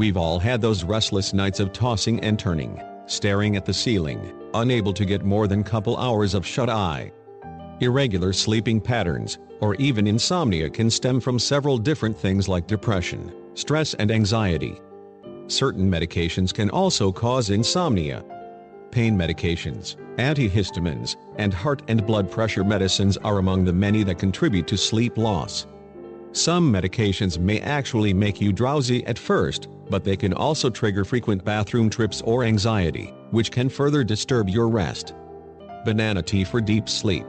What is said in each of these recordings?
We've all had those restless nights of tossing and turning, staring at the ceiling, unable to get more than couple hours of shut-eye. Irregular sleeping patterns, or even insomnia, can stem from several different things like depression, stress and anxiety. Certain medications can also cause insomnia. Pain medications, antihistamines, and heart and blood pressure medicines are among the many that contribute to sleep loss. Some medications may actually make you drowsy at first, but they can also trigger frequent bathroom trips or anxiety, which can further disturb your rest. Banana tea for deep sleep.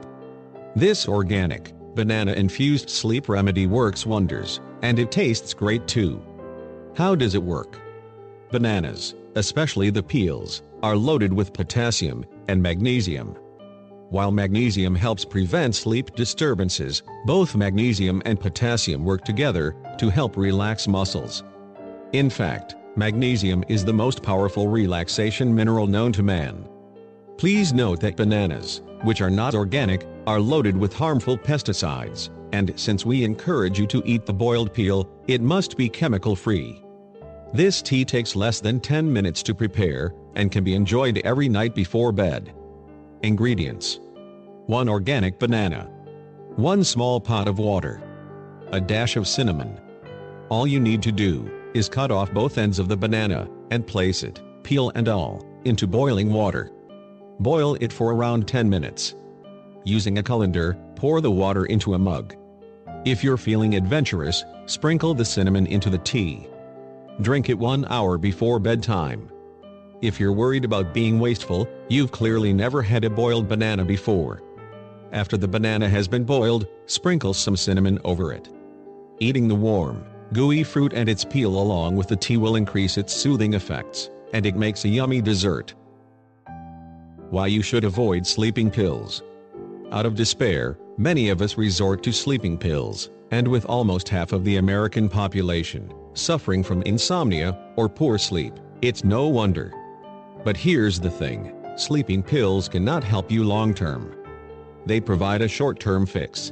This organic, banana-infused sleep remedy works wonders, and it tastes great too. How does it work? Bananas, especially the peels, are loaded with potassium and magnesium. While magnesium helps prevent sleep disturbances, both magnesium and potassium work together to help relax muscles. In fact, magnesium is the most powerful relaxation mineral known to man. Please note that bananas, which are not organic, are loaded with harmful pesticides, and since we encourage you to eat the boiled peel, it must be chemical-free. This tea takes less than 10 minutes to prepare and can be enjoyed every night before bed. Ingredients: 1 organic banana, 1 small pot of water, a dash of cinnamon. All you need to do is cut off both ends of the banana and place it, peel and all, into boiling water. Boil it for around 10 minutes. Using a colander, pour the water into a mug. If you're feeling adventurous, sprinkle the cinnamon into the tea. Drink it 1 hour before bedtime. If you're worried about being wasteful, you've clearly never had a boiled banana before. After the banana has been boiled, sprinkle some cinnamon over it. Eating the warm, gooey fruit and its peel along with the tea will increase its soothing effects, and it makes a yummy dessert. Why you should avoid sleeping pills. Out of despair, many of us resort to sleeping pills, and with almost half of the American population suffering from insomnia or poor sleep, it's no wonder. But here's the thing, sleeping pills cannot help you long term. They provide a short-term fix.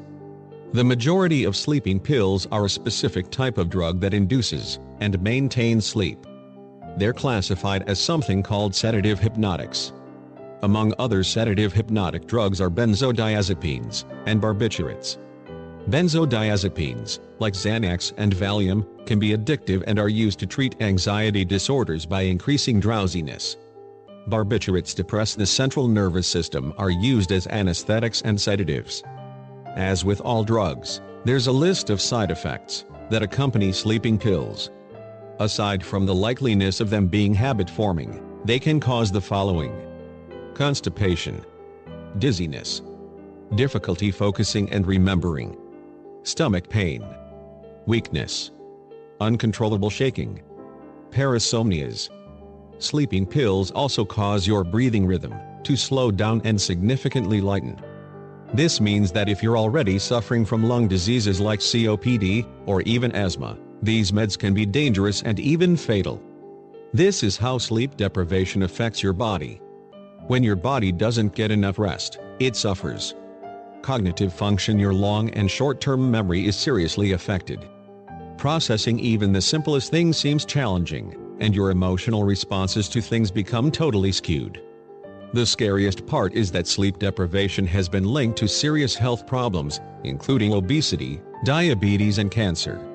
The majority of sleeping pills are a specific type of drug that induces and maintains sleep. They're classified as something called sedative hypnotics. Among other sedative hypnotic drugs are benzodiazepines and barbiturates. Benzodiazepines, like Xanax and Valium, can be addictive and are used to treat anxiety disorders by increasing drowsiness. Barbiturates depress the central nervous system, are used as anesthetics and sedatives. As with all drugs, there's a list of side effects that accompany sleeping pills. Aside from the likeliness of them being habit-forming, they can cause the following: constipation, dizziness, difficulty focusing and remembering, stomach pain, weakness, uncontrollable shaking, parasomnias. Sleeping pills also cause your breathing rhythm to slow down and significantly lighten. This means that if you're already suffering from lung diseases like COPD or even asthma, these meds can be dangerous and even fatal. This is how sleep deprivation affects your body. When your body doesn't get enough rest, it suffers. Cognitive function, your long and short-term memory is seriously affected. Processing even the simplest things seems challenging, and your emotional responses to things become totally skewed. The scariest part is that sleep deprivation has been linked to serious health problems, including obesity, diabetes, and cancer.